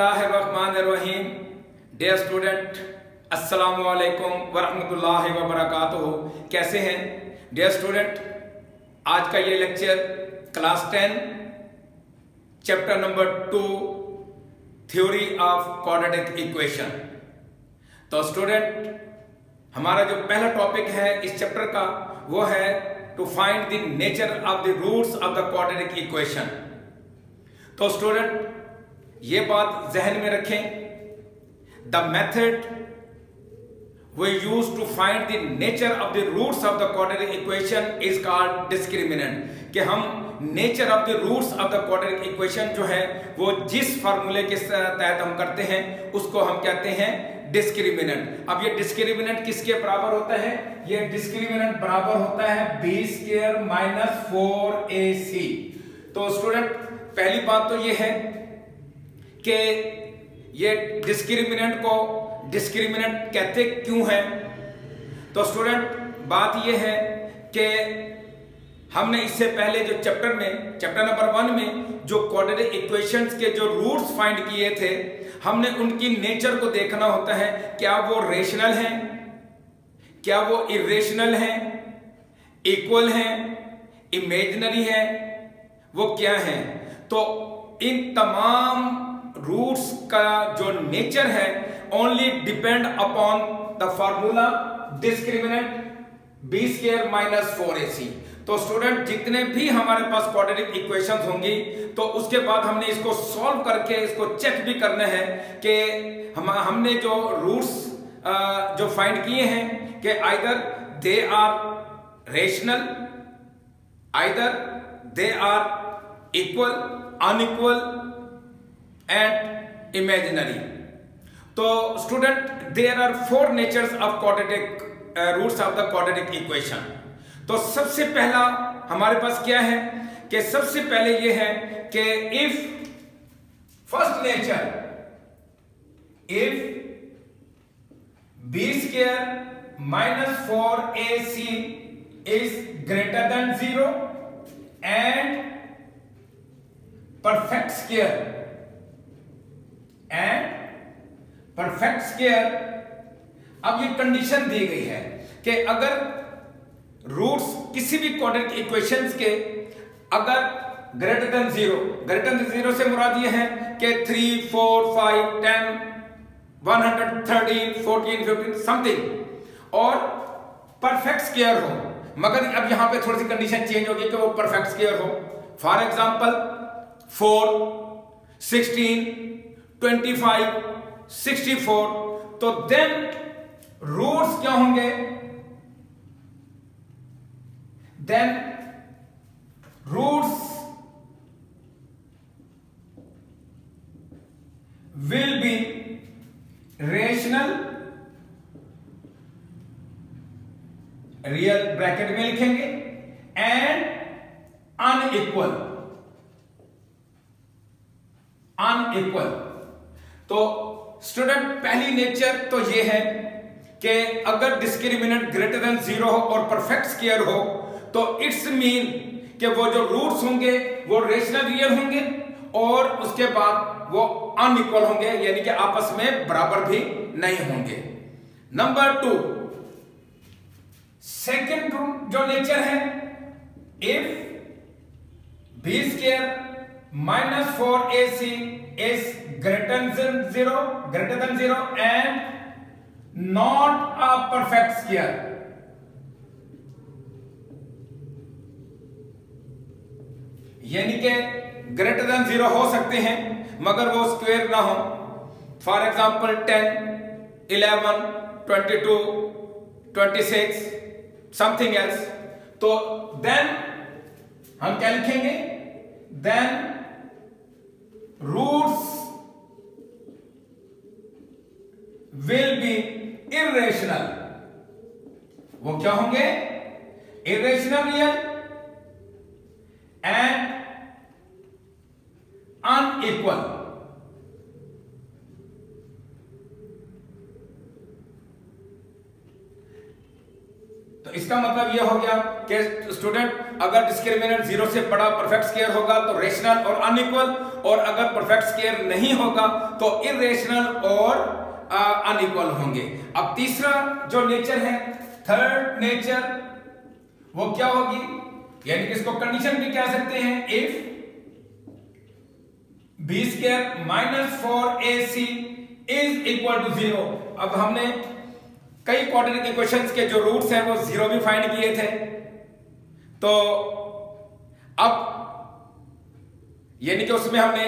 बिस्मिल्लाहिर्रहमानिर्रहीम। Dear student, अस्सलाम वालेकुम वरहमतुल्लाहि वबरकातुहू। कैसे हैं डियर स्टूडेंट? आज का ये lecture class 10 chapter number 2 theory of quadratic equation. तो स्टूडेंट, हमारा जो पहला टॉपिक है इस चैप्टर का वो है to find the nature of the roots of the quadratic equation. तो स्टूडेंट, ये बात जहन में रखें, the method we use to find the nature of the roots of the quadratic equation is called discriminant. कि हम nature of the roots of the quadratic equation जो है वो जिस फार्मूले के तहत हम करते हैं उसको हम कहते हैं डिस्क्रिमिनेंट। अब ये डिस्क्रिमिनेंट किसके बराबर होता है? ये डिस्क्रिमिनेंट बराबर होता है b स्क्वायर माइनस 4ac। तो स्टूडेंट, पहली बात तो ये है कि ये डिस्क्रिमिनेंट को डिस्क्रिमिनेंट कहते क्यों है। तो स्टूडेंट, बात ये है कि हमने इससे पहले जो चैप्टर में चैप्टर नंबर 1 में जो क्वाड्रेटिक इक्वेशंस के जो रूट्स फाइंड किए थे, हमने उनकी नेचर को देखना होता है। क्या वो रेशनल हैं, क्या वो इरेशनल हैं, इक्वल हैं, इमेजिनरी हैं, वो क्या हैं। तो इन तमाम रूट्स का जो नेचर है only depend upon the formula discriminant b square minus 4ac। तो स्टूडेंट, जितने भी हमारे पास क्वाड्रेटिक इक्वेशंस होंगी तो उसके बाद हमने इसको सॉल्व करके इसको चेक भी करना है कि हमने जो रूट्स जो फाइंड किए हैं कि either they are rational, either they are equal, unequal and imaginary. तो student, there are 4 natures of quadratic roots of the quadratic equation. तो सबसे पहला हमारे पास क्या है कि सबसे पहले ये है कि if first nature if b square minus 4ac is greater than 0 and perfect square. अब ये कंडीशन दी गई है कि अगर रूट्स किसी भी क्वाड्रेटिक इक्वेशंस के अगर ग्रेटर देन जीरो से मुराद ये है कि 3, 4, 5, 10, 113, 14, 15 समथिंग, और परफेक्ट स्क्वायर हो। मगर अब यहां पे थोड़ी सी कंडीशन चेंज होगी कि वो परफेक्ट स्क्वायर हो। For example 4, 16, 25, 64। तो देन रूट्स क्या होंगे? Then roots will be rational, real bracket में लिखेंगे, and unequal। तो स्टूडेंट, पहली नेचर तो ये है कि अगर डिस्क्रिमिनेंट ग्रेटर देन 0 हो और परफेक्ट स्क्वायर हो तो इट्स मीन कि वो जो रूट्स होंगे वो रेशनल रियल होंगे और उसके बाद वो अनइक्वल होंगे, यानी कि आपस में बराबर भी नहीं होंगे। नंबर 2, सेकंड जो नेचर है if b square minus 4ac is greater than zero and not a perfect square. यानी कि ग्रेटर देन 0 हो सकते हैं मगर वो स्क्वायर ना हो। For example 10, 11, 22, 26 something else. तो देन हम क्या लिखेंगे? Then roots will be irrational. वो क्या होंगे? Irrational real and unequal. तो इसका मतलब यह हो गया कि स्टूडेंट, अगर डिस्क्रिमिनेंट 0 से बड़ा परफेक्ट स्क्वायर होगा तो रेशनल और अनइक्वल, और अगर परफेक्ट स्केयर नहीं होगा तो इरेशनल और अनइक्वल होंगे। अब तीसरा जो नेचर है, थर्ड नेचर, वो क्या होगी, यानी कि इसको कंडीशन भी कह सकते हैं, if B square minus 4ac is equal to 0। अब हमने कई क्वाड्रेटिक इक्वेशंस के जो रूट्स हैं वो 0 भी फाइंड किए थे, तो अब यानी कि उसमें हमने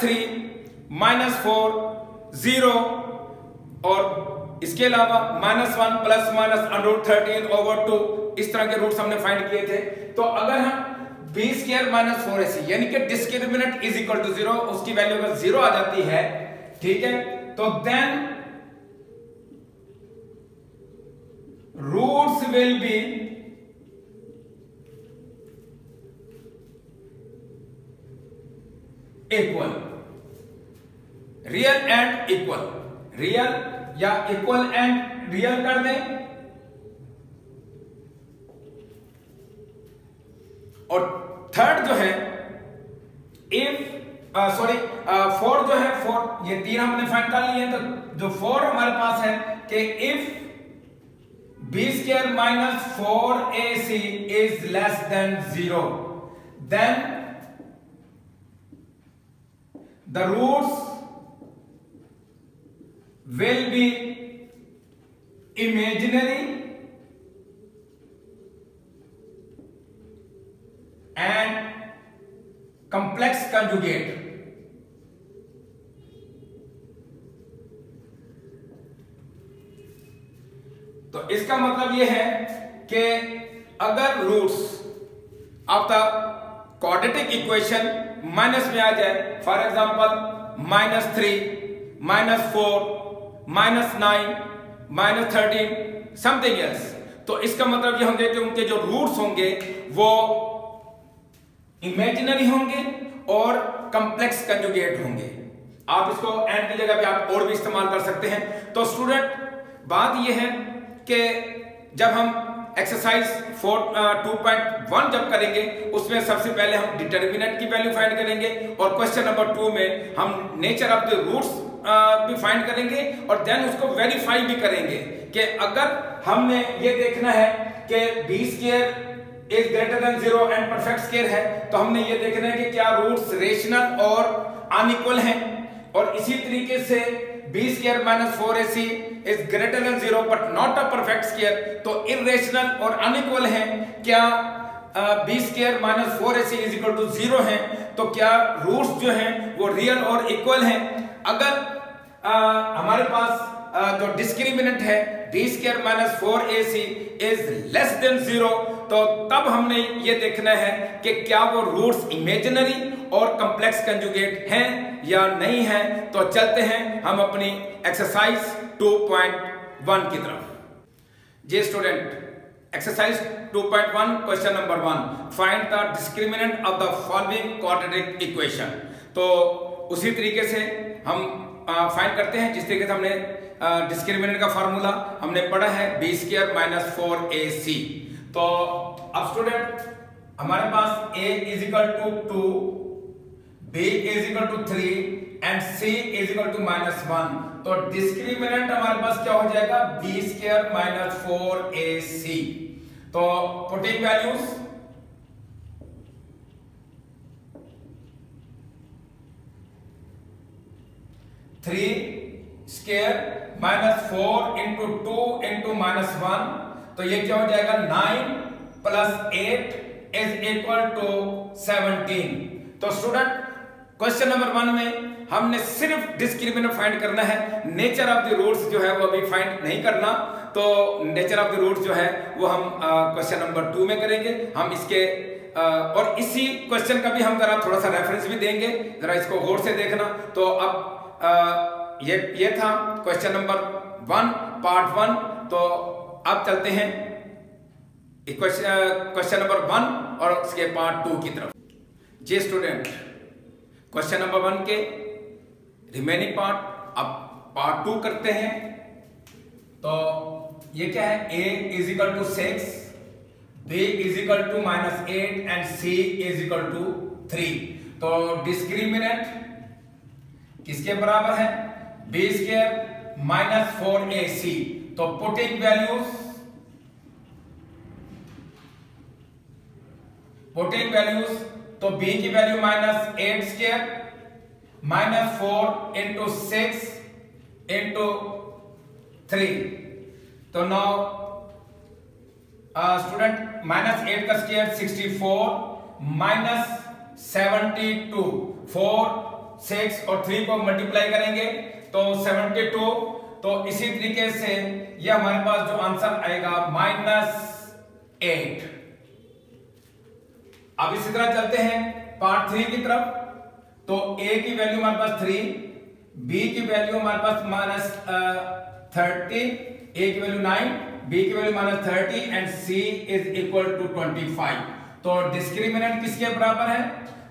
-3, -4, 0 और इसके अलावा -1 ± √13/2 इस तरह के रूट्स हमने फाइंड किए थे। तो अगर हम b स्क्वायर -4ac यानी कि डिस्क्रिमिनेंट इज इक्वल टू 0, उसकी वैल्यू अगर 0 आ जाती है, ठीक है, तो then roots will be equal, real and equal, real या इक्वल एंड रियल कर दें, और थर्ड जो है फोर्थ जो है, फोर्थ ये तीन हमने फाइंड कर लिए हैं, तो जो फोर्थ हमारे पास है कि if B square -4ac is less than 0 then the roots will be imaginary and complex conjugate, तो इसका मतलब यह है कि अगर roots of the quadratic equation minus में आ जाए, फॉर एग्जाम्पल -3, -4, -9, -13 समथिंग एल्स, तो इसका मतलब ये होंगे कि उनके जो रूट्स होंगे वो इमेजिनरी होंगे और कंप्लेक्स कंजुगेट होंगे। आप इसको एंड की जगह पे आप और भी इस्तेमाल कर सकते हैं। तो स्टूडेंट, बात ये है कि जब हम एक्सरसाइज 2.1 जब करेंगे उसमें सबसे पहले हम डिटरमिनेंट की वैल्यू फाइंड करेंगे और क्वेश्चन नंबर 2 में हम नेचर ऑफ द रूट्स भी फाइंड करेंगे और देन उसको वेरीफाई भी करेंगे कि अगर हमने ये देखना है कि b square is greater than 0 and perfect square है, तो हमने ये देखना है कि क्या रूट्स रेशनल और अनइक्वल हैं। और इसी तरीके से b square -4ac is greater than 0 but not a perfect square, तो irrational और unequal है। क्या b square -4ac is equal to 0 है, तो क्या रूट्स जो हैं वो रियल और इक्वल हैं। अगर हमारे पास जो डिस्क्रिमिनेंट है b square -4ac is less than 0, तो तब हमने ये देखना है कि क्या वो रूट्स इमेजिनरी और कंप्लेक्स कंजुगेट हैं या नहीं है। तो चलते हैं हम अपनी एक्सरसाइज 2.1 की तरफ। जी student, exercise 2.1 question number 1, find the discriminant of the following quadratic equation. तो उसी तरीके से हम फाइंड करते हैं जिस तरीके से हमने डिस्क्रिमिनेंट का फार्मूला हमने पढ़ा है, b स्क्वायर -4ac। तो अब स्टूडेंट हमारे पास a is equal to 2, b is equal to 3 and c is equal to -1, तो डिस्क्रिमिनेंट हमारे पास क्या हो जाएगा, b स्क्वायर -4ac। तो putting values, three square -4 into 2 into -1, तो ये क्या हो जाएगा 9 + 8 इज इक्वल टू 17। तो स्टूडेंट, क्वेश्चन नंबर 1 में हमने सिर्फ डिस्क्रिमिनेंट फाइंड करना है, नेचर ऑफ द रूट्स जो है वो अभी फाइंड नहीं करना। तो नेचर ऑफ द रूट्स जो है वो हम क्वेश्चन नंबर 2 में करेंगे। हम इसके और इसी क्वेश्चन का भी हम जरा थोड़ा सा रेफरेंस भी देंगे, जरा इसको गौर से देखना। तो अब ये था क्वेश्चन नंबर 1 पार्ट 1। तो अब चलते हैं क्वेश्चन नंबर 1 और उसके पार्ट 2 की तरफ। जी स्टूडेंट, क्वेश्चन नंबर 1 के रिमेनिंग पार्ट अब पार्ट 2 करते हैं। तो ये क्या है, a is equal to 6, b is equal to -8 and c is equal to 3। तो डिस्क्रिमिनेंट किसके बराबर है? B square minus 4ac। तो पुटिंग वैल्यूज तो b की value minus 8 square minus 4 into 6 into 3। तो नौ स्टूडेंट माइनस 8 का स्क्वायर 64 माइनस 72। 4 6 और 3 को मल्टीप्लाई करेंगे तो 72। तो इसी तरीके से यह हमारे पास जो आंसर आएगा -8। अब इसी तरह चलते हैं पार्ट 3 की तरफ। तो a की वैल्यू हमारे पास 3, b की वैल्यू हमारे पास -30, a की वैल्यू 9, b की value -30 and c is equal to 25। तो डिस्क्रिमिनेंट किसके बराबर है?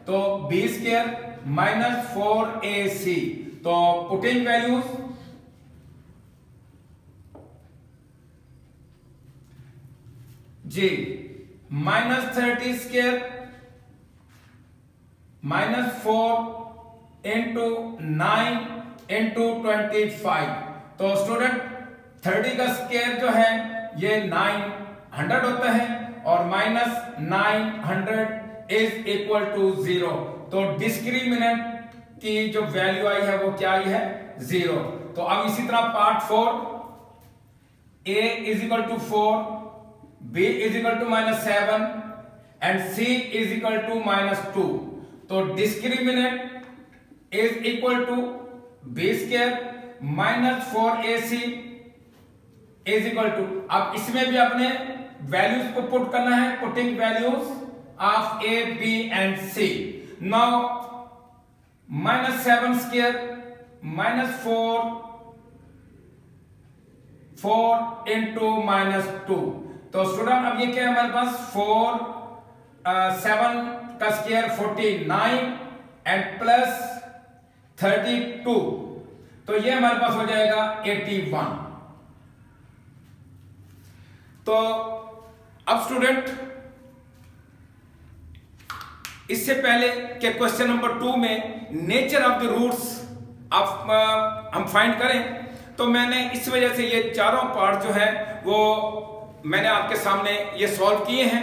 तो b स्क्वायर माइनस 4ac। तो पुटिंग वैल्यूज जी -30 स्क्वायर -4 इंटू 9 इंटू 25। तो स्टूडेंट 30 का स्क्वायर जो है ये 900 होता है और -900 इज इक्वल टू 0। तो डिस्क्रिमिनेंट की जो वैल्यू आई है वो क्या आई है? 0। तो अब इसी तरह part 4 a is equal to 4, b is equal to -7 and c is equal to -2। तो discriminant is equal to B square minus 4ac is equal to. अब इसमें भी अपने वैल्यूज को पुट करना है, putting values of a, b and c। Now -7 square minus 4 into -2। तो student अब ये क्या है हमारे पास? 4 7 का स्क्वायर 49 एंड प्लस 32। तो ये हमारे पास हो जाएगा 81। तो अब स्टूडेंट इससे पहले के क्वेश्चन नंबर 2 में nature of the roots of हम फाइंड करें, तो मैंने इस वजह से ये चारों पार्ट जो है वो मैंने आपके सामने ये सॉल्व किए हैं,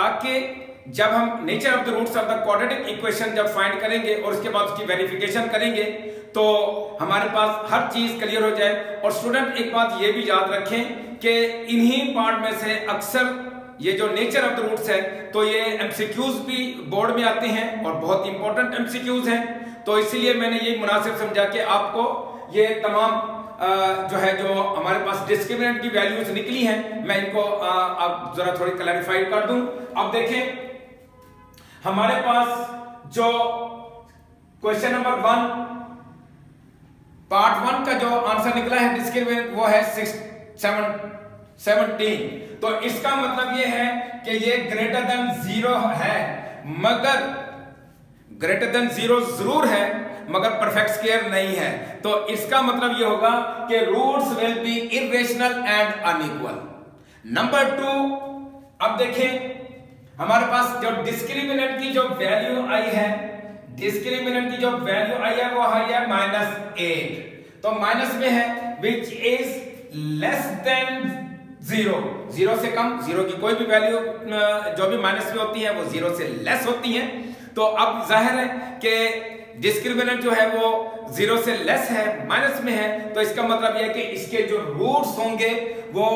ताकि जब हम nature of the roots of the quadratic equation जब फाइंड करेंगे और उसके बाद उसकी वेरिफिकेशन करेंगे तो हमारे पास हर चीज क्लियर हो जाए। और स्टूडेंट एक बात ये भी याद रखें कि इन्हीं पार्ट में से अक्सर ये जो नेचर ऑफ द रूट्स है तो ये एमसीक्यूज भी बोर्ड में आते हैं और बहुत इंपॉर्टेंट एमसीक्यूज हैं। तो इसीलिए मैंने ये मुनासिब समझा कि आपको ये तमाम जो हमारे पास डिस्क्रिमिनेंट की वैल्यूज निकली हैं मैं इनको अब जरा थोड़ी क्लैरिफाई कर दूं। अब देखें हमारे पास जो क्वेश्चन नंबर 1 पार्ट 1 का जो आंसर निकला है डिस्क्रिमिनेंट वो है 17। तो इसका मतलब ये है कि ये ग्रेटर देन 0 है, मगर ग्रेटर देन 0 जरूर है मगर परफेक्ट स्क्वायर नहीं है। तो इसका मतलब ये होगा कि roots will be irrational and unequal. Number 2 अब देखें हमारे पास जो डिस्क्रिमिनेंट की जो वैल्यू आई है वो आई है -8। तो माइनस में है विच इज लेस देन 0 से कम, 0 की कोई भी वैल्यू जो भी माइनस में होती है वो 0 से लेस होती है। तो अब जाहिर है कि डिस्क्रिमिनेंट जो है वो 0 से लेस है, माइनस में है, तो इसका मतलब यह है कि इसके जो रूट्स होंगे वो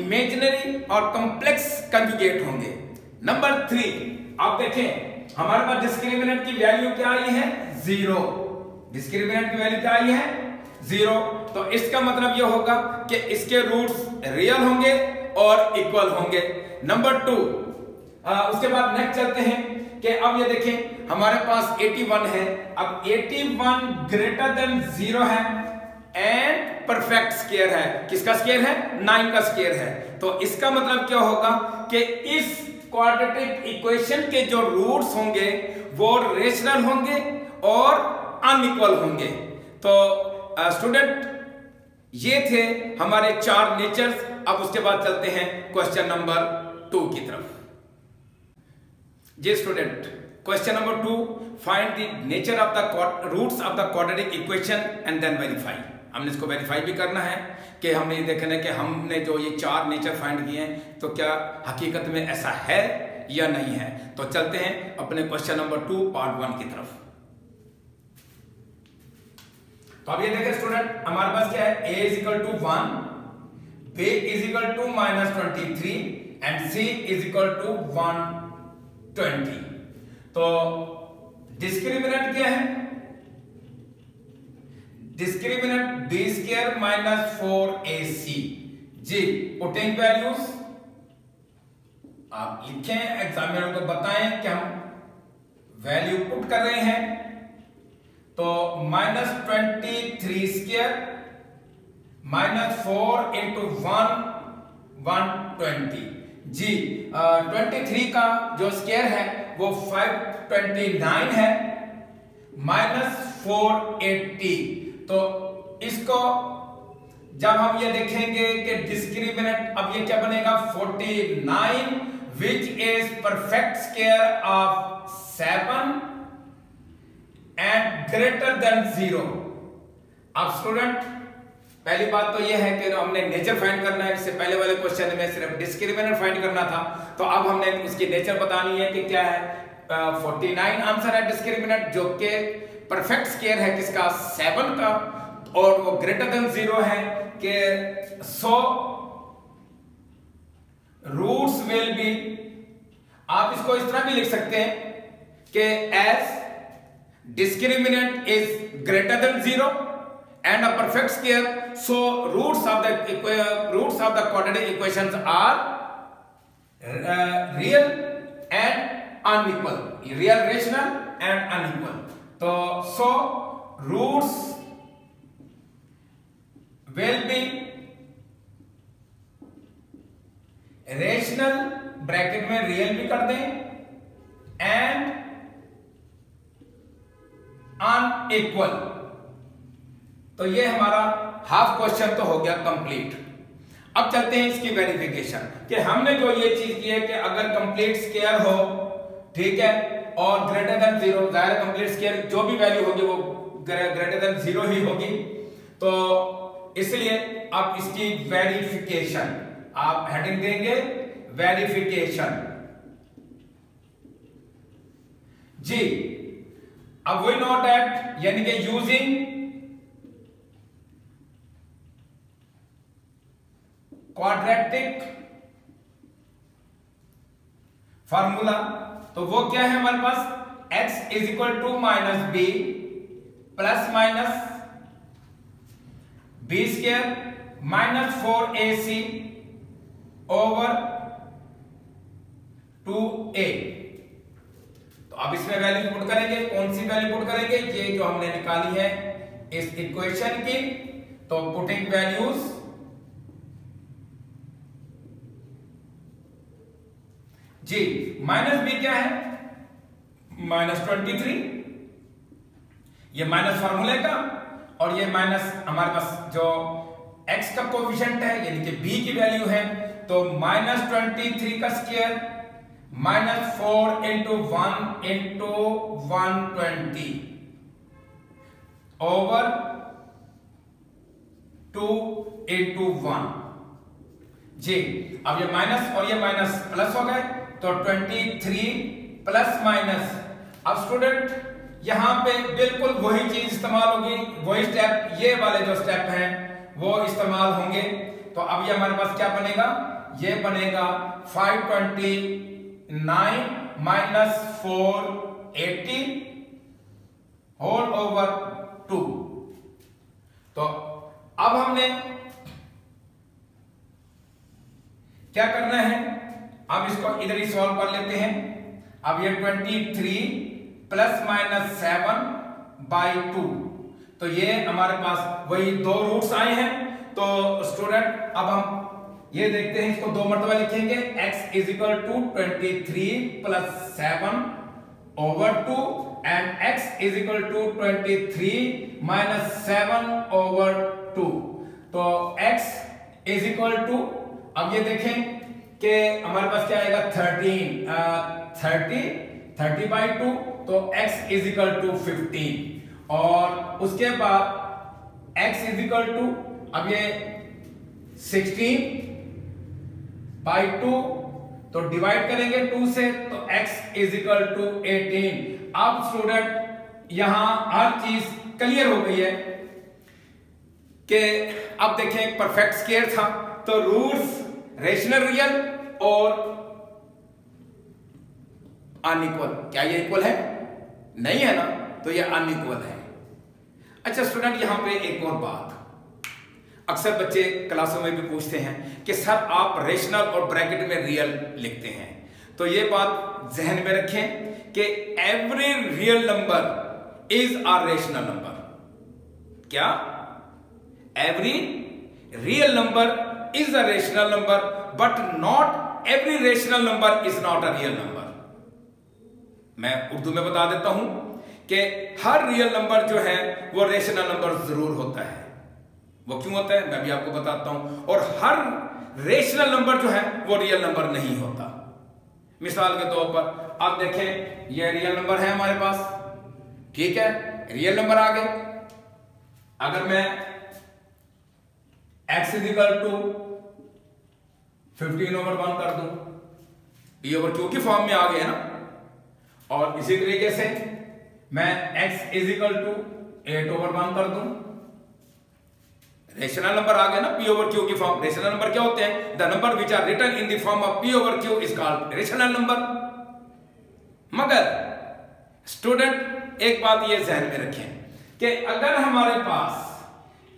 इमेजिनरी और कॉम्प्लेक्स कंजुगेट होंगे। नंबर 3 आप देखें हमारे पास डिस्क्रिमिनेंट की वैल्यू क्या आई है? 0। डिस्क्रिमिनेंट की वैल्यू क्या आई है? 0। तो इसका मतलब यह होगा कि इसके रूट्स रियल होंगे और इक्वल होंगे। नंबर 2 उसके बाद नेक्स्ट चलते हैं कि अब ये देखें हमारे पास 81 है। अब 81 ग्रेटर देन 0 है एंड परफेक्ट स्क्वायर है। किसका स्क्वायर है? 9 का स्क्वायर है। तो इसका मतलब क्या होगा कि इस क्वाड्रेटिक इक्वेशन के जो रूट्स होंगे वो रेशनल होंगे और अनइक्वल होंगे। तो स्टूडेंट ये थे हमारे 4 नेचर्स। अब उसके बाद चलते हैं क्वेश्चन नंबर 2 की तरफ। जे student, question number 2, find the nature of the roots of the quadratic equation and then verify. हमने इसको वेरीफाई भी करना है कि हमने ये देखना है कि हमने जो ये चार नेचर फाइंड किए हैं तो क्या हकीकत में ऐसा है या नहीं है। तो चलते हैं अपने क्वेश्चन नंबर 2 पार्ट 1 की तरफ। तो अब ये देखें स्टूडेंट, हमारे पास क्या है, a is equal to 1, b is equal to -23 and c is equal to 120। तो डिस्क्रिमिनेंट क्या है? Discriminant b square minus 4ac जी। पुटिंग वैल्यूज आप लिखें, एग्जामिनर को बताएं कि हम वैल्यू पुट कर रहे हैं। तो -23 स्क्वायर माइनस 4 इंटू 120 जी। 23 का जो स्क्वायर है वो 529 है माइनस 480। तो इसको जब हम ये देखेंगे कि डिस्क्रिमिनेंट, अब ये क्या बनेगा 49 which is perfect square of 7 and greater than 0। अब स्टूडेंट, पहली बात तो ये है कि हमने नेचर फाइंड करना है। इससे पहले वाले क्वेश्चन में सिर्फ डिस्क्रिमिनेंट फाइंड करना था, तो अब हमने उसकी नेचर बतानी है कि क्या है। 49 आंसर है डिस्क्रिमिनेंट, जो कि परफेक्ट स्क्वायर है किसका, 7 का, और वो ग्रेटर देन 0 है कि 100 रूट्स विल बी। आप इसको इस तरह भी लिख सकते हैं कि as discriminant is greater than 0 and a perfect square, so roots of the quadratic equations are real and unequal, real rational and unequal. So roots will be rational, bracket में real भी कर दें, and अनइक्वल। तो ये हमारा half question तो हो गया कंप्लीट। अब चलते हैं इसकी वेरिफिकेशन कि हमने जो ये चीज की है कि अगर कंप्लीट स्क्वायर हो, ठीक है, और ग्रेटर देन 0, जाहिर कंप्लीट स्क्वायर जो भी वैल्यू होगी वो ग्रेटर देन 0 ही होगी। तो इसलिए अब इसकी वेरिफिकेशन आप हेडिंग देंगे वेरिफिकेशन जी। अब वी नो दैट, यानी कि यूजिंग क्वाड्रेटिक फार्मूला, तो वो क्या है हमारे पास, x is equal to minus B plus minus B square minus 4ac over 2a। तो अब इसमें वैल्यू पुट करेंगे, कौन सी वैल्यू पुट करेंगे, ये जो हमने निकाली है इस इक्वेशन की। तो पुटिंग वैल्यूज जी, माइनस बी क्या है, -23, ये माइनस फार्मूले का, और ये माइनस हमारे पास जो एक्स का कोफिशिएंट है यानी कि बी की वैल्यू है। तो -23 का square minus 4 into 1 into 120 over 2 into 1 जी। अब ये माइनस और ये माइनस प्लस हो गए, तो 23 प्लस माइनस। अब स्टूडेंट यहां पे बिल्कुल वही चीज इस्तेमाल होगी, वही स्टेप, ये वाले जो स्टेप हैं वो इस्तेमाल होंगे। तो अब ये हमारे पास क्या बनेगा, ये बनेगा 529 माइनस 480 होल ओवर 2। तो अब हमने क्या करना है, अब इसको इधर ही सॉल्व कर लेते हैं। अब ये 23 प्लस माइनस 7 बाई 2, तो ये हमारे पास वही दो रूट्स आए हैं। तो स्टूडेंट अब हम ये देखते हैं, इसको दो मरतबा लिखेंगे, x is equal to 23 plus 7 over 2 and x is equal to 23 minus 7 over 2। तो x इज इक्वल टू, अब ये देखें कि हमारे पास क्या आएगा 13 30/2 तो x इज इक्वल टू 15 और उसके बाद x इज इक्वल टू अब ये 16/2 तो डिवाइड करेंगे 2 से तो x इज इक्वल टू 18। अब स्टूडेंट यहां हर चीज क्लियर हो गई है कि अब देखें एक परफेक्ट स्क्वायर था तो रूट्स रेशनल रियल और अनइक्वल, क्या ये इक्वल है? नहीं है ना, तो ये अनइक्वल है। अच्छा स्टूडेंट यहां पे एक और बात, अक्सर बच्चे क्लासों में भी पूछते हैं कि सर आप रेशनल और ब्रैकेट में रियल लिखते हैं, तो ये बात जहन में रखें कि every real number is a rational number. क्या? Every real number is a rational number but not every rational number is not a real number. मैं उर्दू में बता देता हूं कि हर रियल नंबर जो है वो रेशनल नंबर जरूर होता है। वो क्यों होता है मैं भी आपको बताता हूं। और हर रेशनल नंबर जो है वो रियल नंबर नहीं होता। मिसाल के तौर पर आप देखें ये रियल नंबर है हमारे पास, ठीक है, रियल नंबर आ गए। अगर मैं x इज इक्वल टू 15/1 कर दूं, p ओवर q की फॉर्म में आ गया ना, और इसी तरीके से मैं x इज इक्वल टू 8/1 कर दूं, रेशनल नंबर आ गया ना, p ओवर q की फॉर्म। रेशनल नंबर क्या होते हैं? The number which are written in the form of p over q is called rational number. मगर स्टूडेंट एक बात ये ध्यान में रखें कि अगर हमारे पास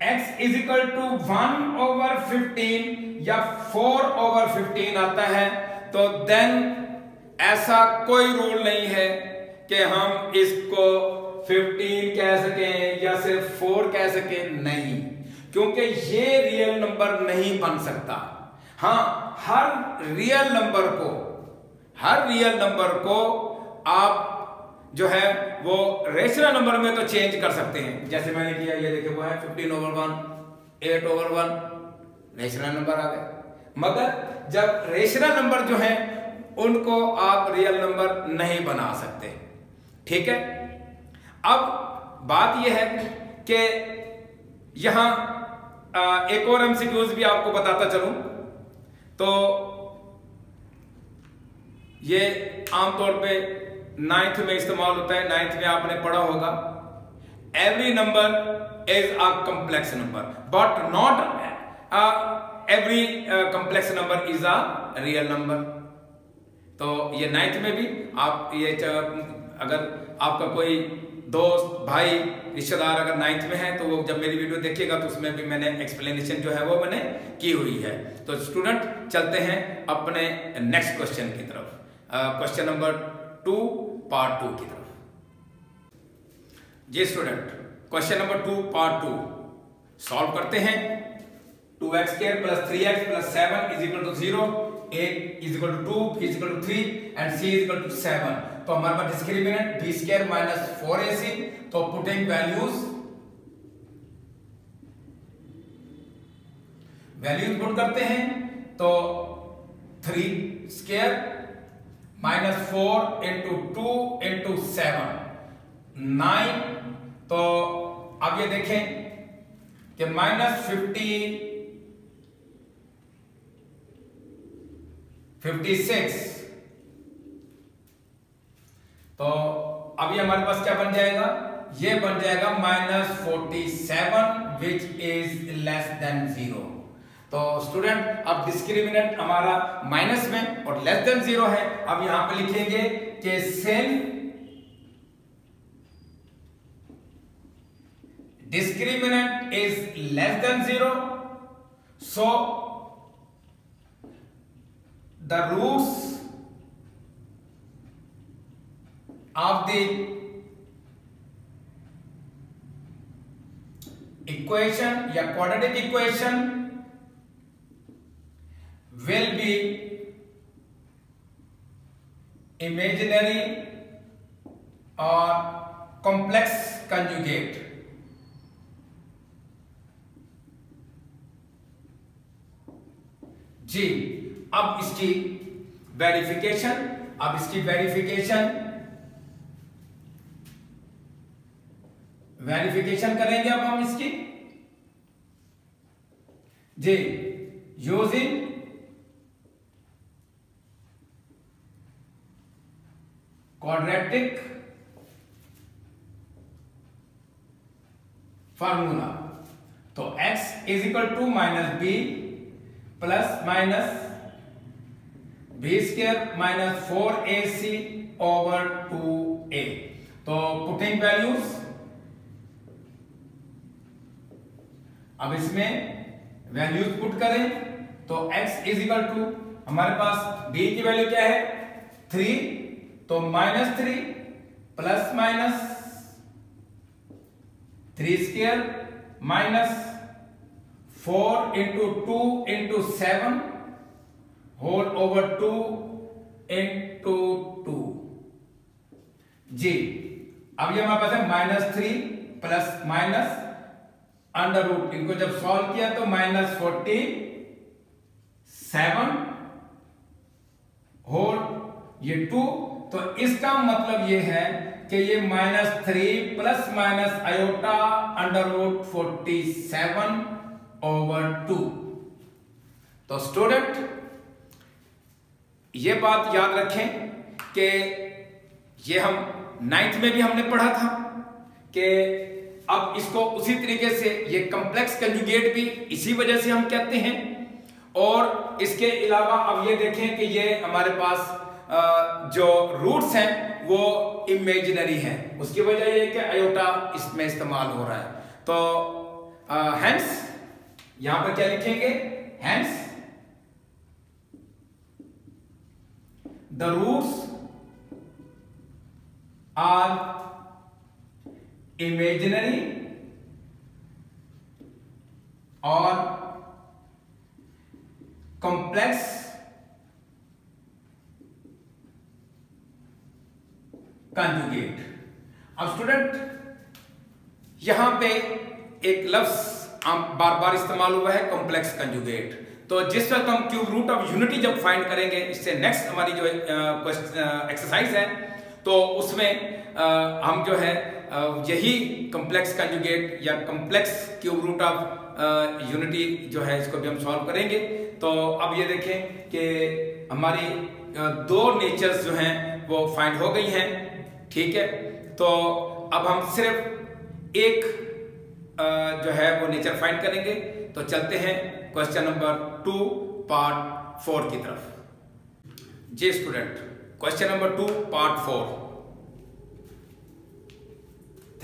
x इज इक्वल टू 1/15 या 4/15 आता है तो देन ऐसा कोई रूल नहीं है कि हम इसको 15 कह सकें या सिर्फ 4 कह सकें, नहीं, क्योंकि ये रियल नंबर नहीं बन सकता। हां हर रियल नंबर को आप जो है वो रेशनल नंबर में तो चेंज कर सकते हैं, जैसे मैंने किया। ये देखिए वो है 15/1, 8/1, रेशनल नंबर आ गए। मगर जब रेशनल नंबर जो हैं उनको आप रियल नंबर नहीं बना सकते, ठीक है। अब बात ये है कि यहाँ एक और एमसीक्यूज भी आपको बताता चलूं तो ये आमतौर पे 9th में इस्तेमाल होता है। 9th में आपने पढ़ा होगा every number is a complex number but not every complex number is a real number. तो ये 9th में भी आप ये अगर आपका कोई दोस्त भाई रिश्तेदार अगर 9th में है तो वो जब मेरी वीडियो देखेगा तो उसमें भी मैंने एक्सप्लेनेशन जो है वो मैंने की हुई है। तो स्टूडेंट चलते हैं अपने नेक्स्ट क्वेश्चन की तरफ, क्वेश्चन नंबर 2 पार्ट 2 की तरफ। जी student question number 2 part 2 solve करते हैं। 2x2 + 3x + 7 0 a = 2 b = 3 and c = 7। तो हमारे पास डिस्क्रिमिनेंट b2 - 4ac। तो पुटिंग वैल्यूज पुट करते हैं तो 3² - 4 × 2 × 7 9। तो अब ये देखें कि -15 56। तो अभी हमारे पास क्या बन जाएगा? ये बन जाएगा -47 विच इज <0। तो स्टूडेंट अब डिस्क्रिमिनेंट हमारा माइनस में और <0 है। अब यहां पे लिखेंगे कि self discriminant is <0 so the roots of the equation या quadratic equation will be imaginary or complex conjugate जी। अब इसकी वेरिफिकेशन वेरिफिकेशन करेंगे अब हम इसकी जी, यूजिंग क्वाड्रेटिक फार्मूला। तो x is equal to minus B plus minus B square minus 4ac over 2a। तो पुटिंग वैल्यूज, अब इसमें वैल्यूज पुट करें तो x इज इक्वल टू हमारे पास b की वैल्यू क्या है 3, तो minus 3 plus minus 3 square minus 4 into 2 into 7 whole over 2 into 2 जी। अब ये हमारे पास है minus 3 plus minus under root, इनको जब सॉल्व किया तो माइनस 47 होल ये 2। तो इसका मतलब ये है कि ये minus 3 plus minus iota under root 47 over 2। तो स्टूडेंट ये बात याद रखें कि ये हम 9th में भी हमने पढ़ा था कि अब इसको उसी तरीके से ये कंप्लेक्स कंजुगेट भी इसी वजह से हम कहते हैं। और इसके अलावा अब ये देखें कि ये हमारे पास जो रूट्स हैं वो इमेजिनरी हैं, उसकी वजह ये कि आयोटा इसमें इस्तेमाल हो रहा है। तो हैंस यहां पर क्या लिखेंगे, hence the roots are imaginary और कॉम्प्लेक्स कंजुगेट। अब स्टूडेंट यहां पे एक लफ्ज बार बार इस्तेमाल हुआ है कॉम्प्लेक्स कंजुगेट। तो जिस वक्त हम क्यूब रूट ऑफ यूनिटी जब फाइंड करेंगे, इससे नेक्स्ट हमारी जो एक्सरसाइज है तो उसमें हम जो है यही कॉम्प्लेक्स कंजुगेट या complex cube root of unity जो है इसको भी हम सॉल्व करेंगे। तो अब ये देखें कि हमारी दो नेचर्स जो हैं वो फाइंड हो गई हैं, ठीक है। तो अब हम सिर्फ एक जो है वो नेचर फाइंड करेंगे। तो चलते हैं क्वेश्चन नंबर 2 पार्ट 4 की तरफ जी। Student question number 2 part 4,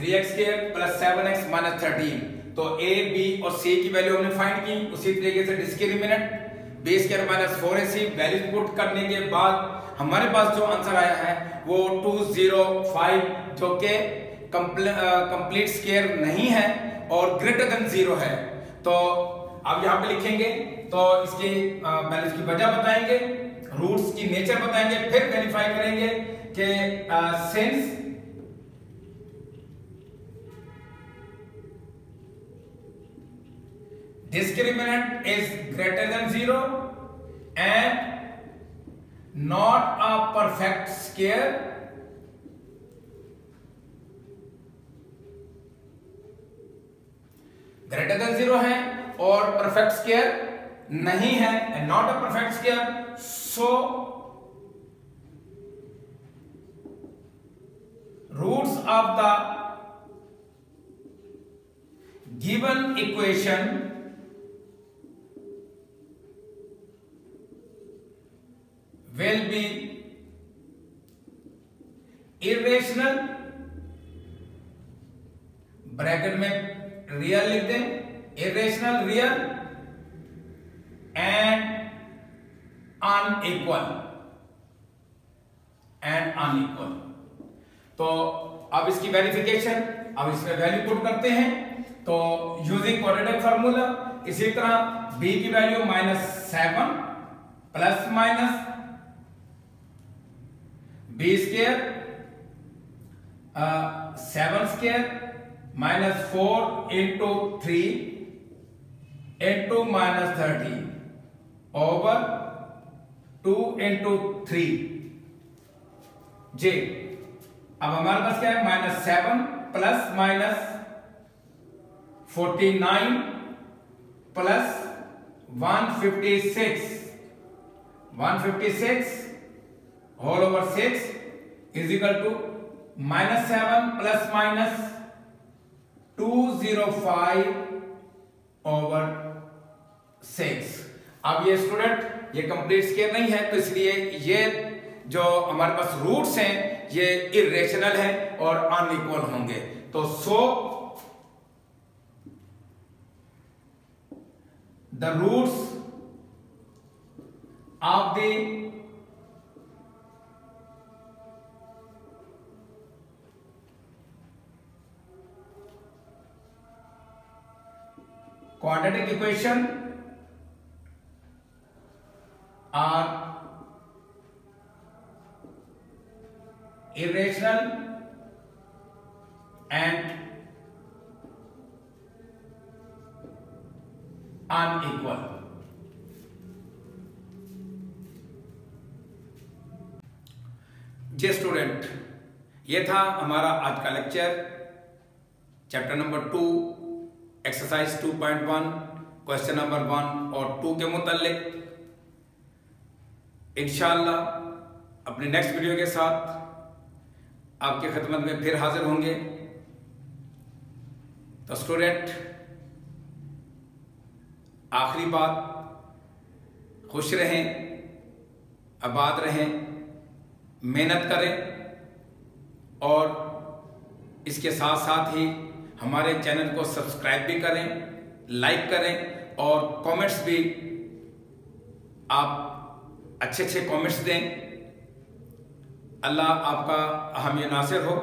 3x² plus 7x minus 13। तो a, b और c की वैल्यू हमने फाइंड की, उसी तरीके से discriminant b² minus 4ac value put करने के बाद हमारे पास जो आंसर आया है वो 205 जो कि कंप्लीट स्क्वायर नहीं है और ग्रेटर देन 0 है। तो अब यहाँ पे लिखेंगे, तो इसकी वैल्यूज की वजह बताएंगे, रूट्स की नेचर बताएंगे, फिर वेरीफाई करेंगे कि since discriminant is greater than 0 and not a perfect square, greater than 0 है और perfect square नहीं है and not a perfect square, so roots of the given equation will be irrational, bracket में real लिख दें, irrational, real and unequal। तो अब इसकी वेरिफिकेशन, अब इसमें वैल्यू पुट करते हैं। तो यूजिंग क्वाड्रेटिक फार्मूला, इसी तरह b की value minus 7 plus minus b square 7 square minus 4 into 3 into minus 30 over 2 into 3 जी। अब हमारे पास क्या है, minus 7 plus minus 49 plus 156 whole over 6 is equal to -7 plus minus 205 over 6। अब ये स्टूडेंट ये कंप्लीट स्केयर नहीं है तो इसलिए ये जो हमारे पास रूट्स हैं ये इरेशनल है और अनइक्वल होंगे। तो so the roots of the quadratic equation are irrational and unequal। जी स्टूडेंट, ये था हमारा आज का lecture chapter number 2 exercise 2.1 question number 1 और 2 के मुतालिक। इंशाल्लाह अपने नेक्स्ट वीडियो के साथ आपके खिदमत में फिर हाजिर होंगे। तो स्टूडेंट आखिरी बात, खुश रहें, आबाद रहें, मेहनत करें और इसके साथ साथ ही हमारे चैनल को सब्सक्राइब भी करें, लाइक करें और कमेंट्स भी आप अच्छे कमेंट्स दें। अल्लाह आपका अहमियत नासिर हो।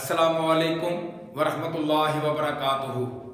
अस्सलामु अलैकुम वरहमतुल्लाहि वबरकातुहू।